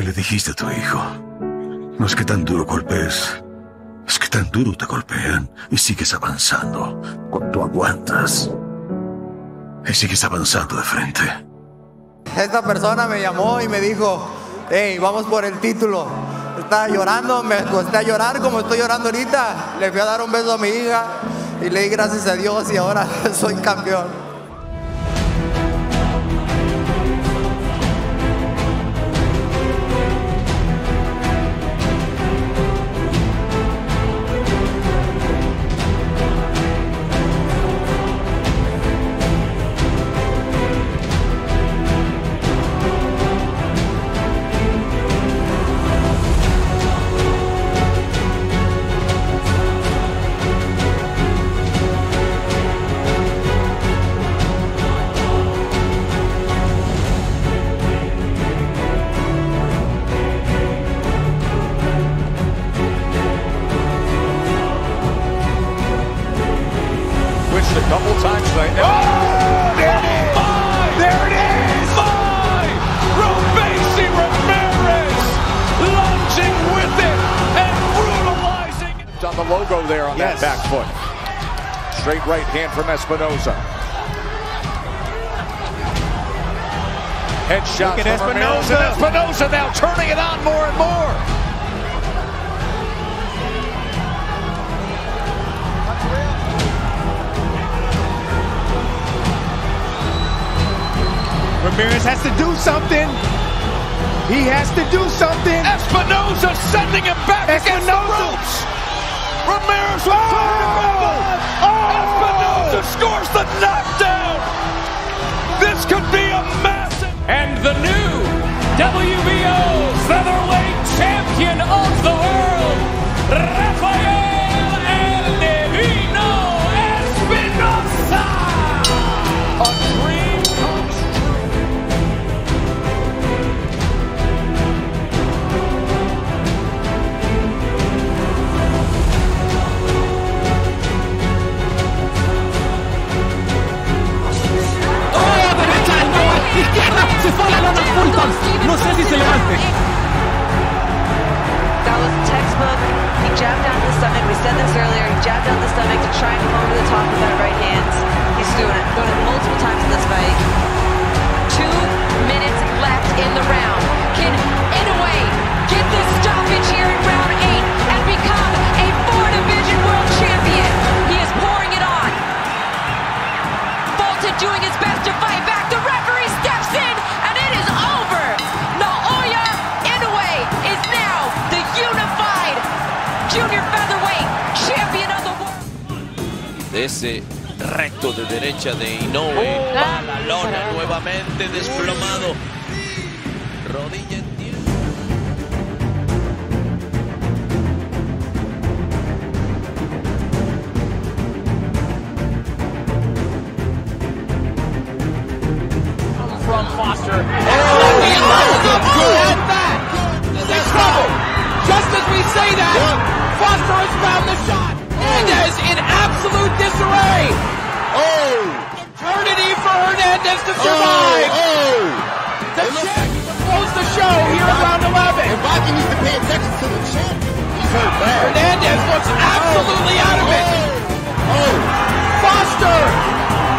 que le dijiste a tu hijo. No es que tan duro golpees, es que tan duro te golpean y sigues avanzando. Cuando aguantas y sigues avanzando de frente. Esta persona me llamó y me dijo, hey, vamos por el título. Estaba llorando, me acosté a llorar como estoy llorando ahorita. Le fui a dar un beso a mi hija y le di gracias a Dios y ahora soy campeón. Straight right hand from Espinoza. Headshot from Espinoza. Espinoza now turning it on more and more. Ramirez has to do something. He has to do something. Espinoza sending him back against the ropes. Ramirez with Espinoza scores the knockdown! This could be a massive... And the new WBO featherweight champion of the world, Rafael and Espinoza! A dream comes se fue la lona Fulton, no sé si se levante. That was textbook. He jabbed down the stomach. We said this earlier. He jabbed down the stomach to try and come over the top with that right hand. He's doing it multiple times in this fight. 2 minutes left in the round. Can Inoue get the stoppage here in round 8 and become a 4-division world champion? He is pouring it on. Fulton doing his best to fight back. The referee steps in. De ese recto de derecha de Inoue, a la lona nuevamente desplomado. Rodilla en tierra. From Foster. Oh, he lost the good. There's trouble. Just as we say that, Foster has found the shot. Hernandez in absolute disarray. Oh! Eternity for Hernandez to survive. Oh! The champion will close the show here in round 11. And Rocky needs to pay attention to the champion. He's hurt bad. Hernandez looks absolutely out of it. Oh! Foster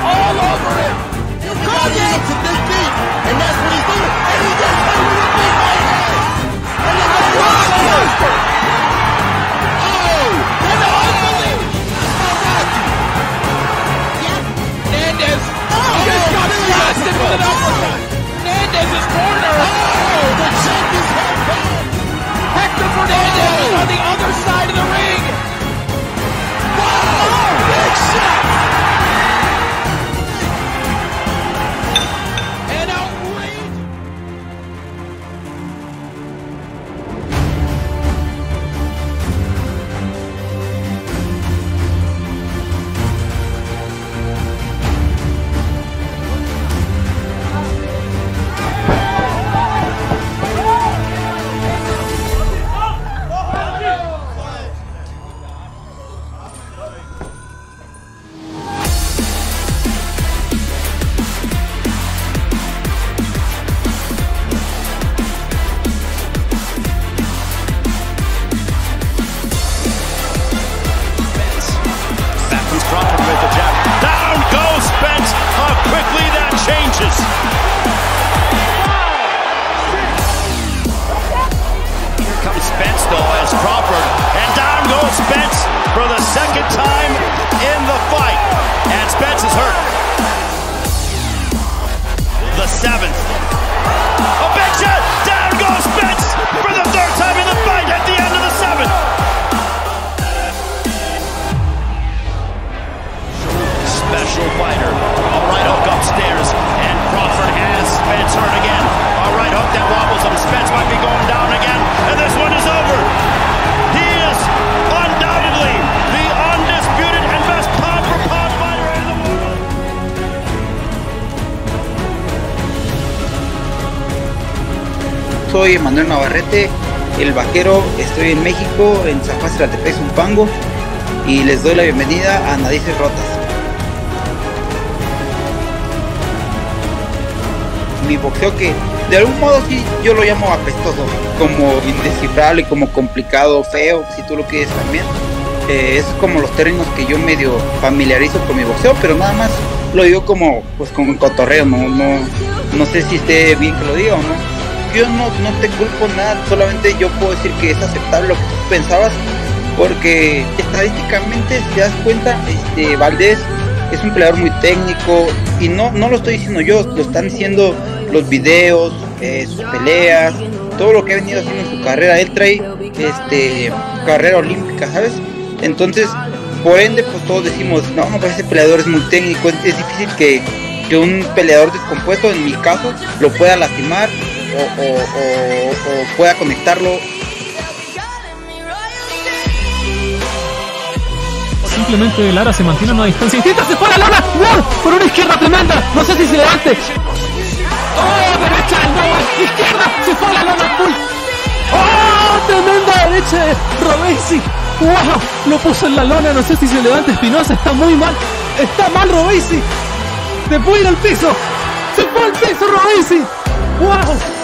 all over him. You can't get up to this beat, and that's what he's doing. And he just went with a big right hand. And look at Foster. Just got blasted with an uppercut. Davins. Oh, big shot! Down goes Spence for the third time in the fight at the end of the seventh. Special fighter. All right hook upstairs, and Crawford has Spence hurt again. All right hook that wobbles him. Spence might be going down again, and this one is over. He is undoubtedly the undisputed and best pound-for-pound fighter in the world. Soy Emmanuel Navarrete, el vaquero. Estoy en México, en San Juan Zacatepec, Zumpango, y les doy la bienvenida a Nadices Rotas. Mi boxeo que de algún modo sí yo lo llamo apestoso, como indescifrable, como complicado, feo, si tú lo quieres también. Es como los términos que yo medio familiarizo con mi boxeo, pero nada más lo digo como pues como un cotorreo, no sé si esté bien que lo diga o no. Yo no te culpo nada, solamente yo puedo decir que es aceptable lo que tú pensabas, porque estadísticamente, si te das cuenta, Valdés es un peleador muy técnico, y no lo estoy diciendo yo, lo están diciendo los videos, sus peleas, todo lo que ha venido haciendo en su carrera. Él trae carrera olímpica, ¿sabes? Entonces, por ende, pues todos decimos, no, pues ese peleador es muy técnico, es difícil que un peleador descompuesto, en mi caso, lo pueda lastimar o pueda conectarlo. Simplemente Lara se mantiene a una distancia distinta, se pone a Lara, ¡wow! Por una izquierda tremenda, no sé si se levante. ¡Oh, derecha! ¡No! ¡Izquierda! ¡Se fue a la Lara! ¡Uy! ¡Oh, tremenda derecha de Rovizzi! ¡Wow! Lo puso en la lona, no sé si se levanta Espinoza, está muy mal. ¡Está mal Rovizzi! ¡Se puede ir al piso! ¡Se fue al piso Rovizzi! ¡Wow!